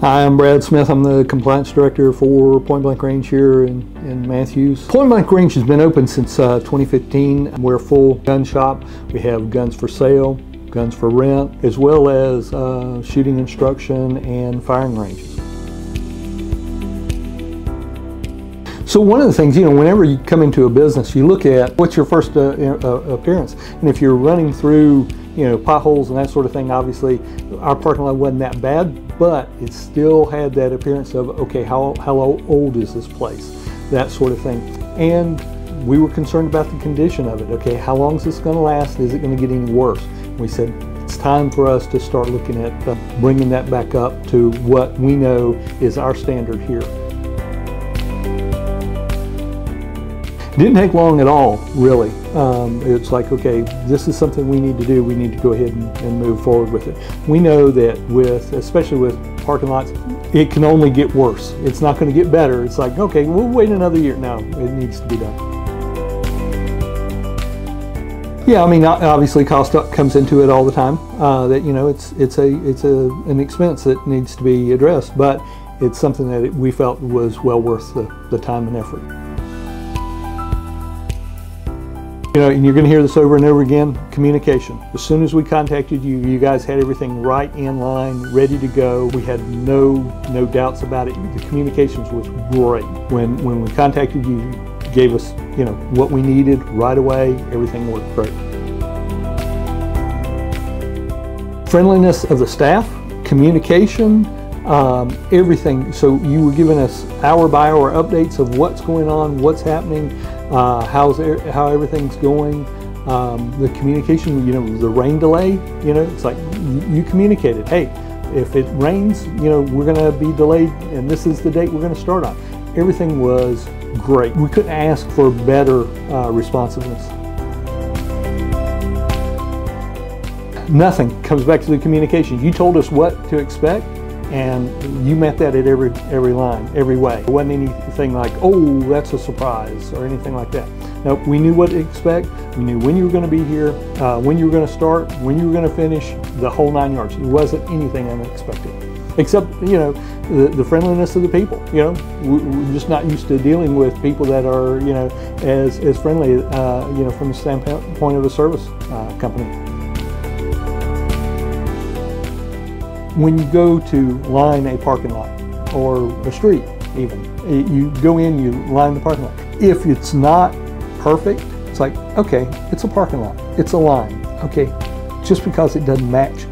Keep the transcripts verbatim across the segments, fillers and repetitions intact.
Hi, I'm Brad Smith. I'm the compliance director for Point Blank Range here in, in Matthews. Point Blank Range has been open since uh, twenty fifteen. We're a full gun shop. We have guns for sale, guns for rent, as well as uh, shooting instruction and firing ranges. So one of the things, you know, whenever you come into a business, you look at what's your first uh, uh, appearance. And if you're running through, you know, potholes and that sort of thing, obviously our parking lot wasn't that bad, but it still had that appearance of, okay, how, how old is this place? That sort of thing. And we were concerned about the condition of it. Okay, how long is this going to last? Is it going to get any worse? We said, it's time for us to start looking at uh, bringing that back up to what we know is our standard here. Didn't take long at all, really. Um, it's like, okay, this is something we need to do. We need to go ahead and, and move forward with it. We know that with, especially with parking lots, it can only get worse. It's not going to get better. It's like, okay, we'll wait another year. No, it needs to be done. Yeah, I mean, obviously cost comes into it all the time. Uh, that, you know, it's it's a it's a an expense that needs to be addressed, but it's something that it, we felt was well worth the, the time and effort. You know, and you're going to hear this over and over again, communication. As soon as we contacted you, you guys had everything right in line, ready to go. We had no no doubts about it. The communications was great. When, when we contacted you, you gave us, you know, what we needed right away. Everything worked great. Friendliness of the staff, communication, um, everything. So you were giving us hour by hour updates of what's going on, what's happening. Uh, how's er how everything's going, um, the communication, you know, the rain delay, you know, it's like you communicated, hey, if it rains, you know, we're going to be delayed and this is the date we're going to start on. Everything was great. We couldn't ask for better uh, responsiveness. Nothing comes back to the communication. You told us what to expect, and you met that at every every line, every way. It wasn't anything like, oh, that's a surprise or anything like that. Nope, we knew what to expect. We knew when you were going to be here, uh, when you were going to start, when you were going to finish, the whole nine yards. It wasn't anything unexpected, except, you know, the, the friendliness of the people. You know, we, we're just not used to dealing with people that are, you know, as, as friendly, uh, you know, from the standpoint of a service uh, company. When you go to line a parking lot or a street even, you go in, you line the parking lot. If it's not perfect, it's like, okay, it's a parking lot, it's a line. Okay, just because it doesn't match,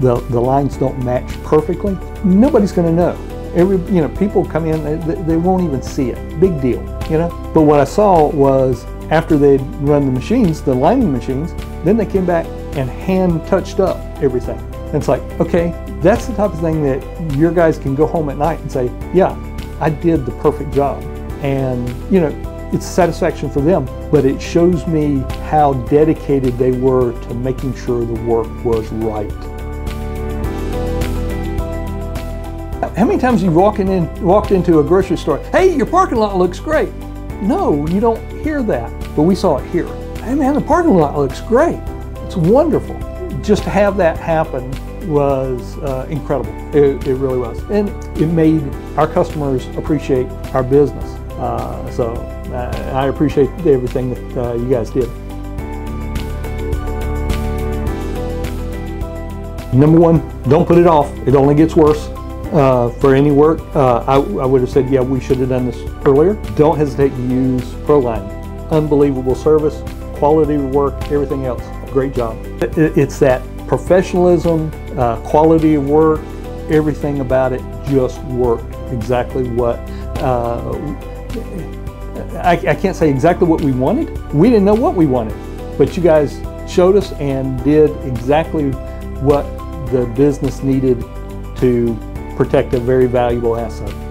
the, the lines don't match perfectly, nobody's gonna know. Every, you know, people come in, they, they won't even see it, big deal, you know? But what I saw was after they'd run the machines, the lining machines, then they came back and hand touched up everything. And it's like, okay, that's the type of thing that your guys can go home at night and say, yeah, I did the perfect job. And, you know, it's satisfaction for them, but it shows me how dedicated they were to making sure the work was right. How many times have you walked in, walked into a grocery store, hey, your parking lot looks great. No, you don't hear that, but we saw it here. Hey man, the parking lot looks great. It's wonderful. Just to have that happen was uh, incredible. It, it really was. And it made our customers appreciate our business. Uh, so uh, I appreciate everything that uh, you guys did. Number one, don't put it off. It only gets worse uh, for any work. Uh, I, I would have said, yeah, we should have done this earlier. Don't hesitate to use ProLine. Unbelievable service, quality of work, everything else. Great job. It, it's that professionalism, uh, quality of work, everything about it just worked exactly what, uh, I, I can't say exactly what we wanted. We didn't know what we wanted, but you guys showed us and did exactly what the business needed to protect a very valuable asset.